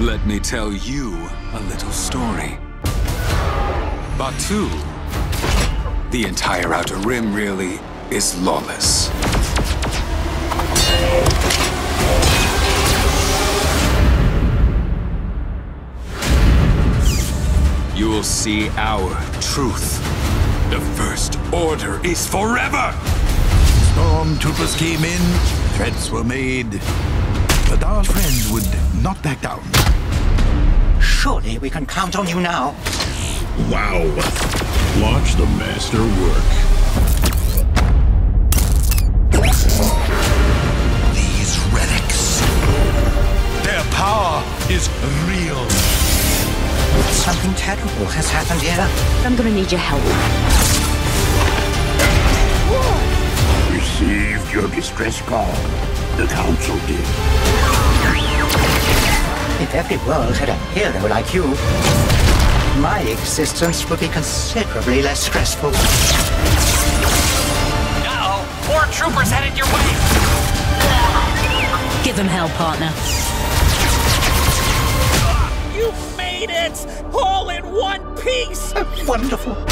Let me tell you a little story. Batuu, the entire Outer Rim really, is lawless. You will see our truth. The First Order is forever! Stormtroopers came in, threats were made, but our friends would not back down. Surely we can count on you now. Wow! Watch the master work. These relics. Their power is real. Something terrible has happened here. I'm gonna need your help. Whoa. Received your distress call. The Council did. If every world had a hero like you, my existence would be considerably less stressful. Uh-oh! More troopers headed your way! Give them hell, partner. You made it! All in one piece! Wonderful!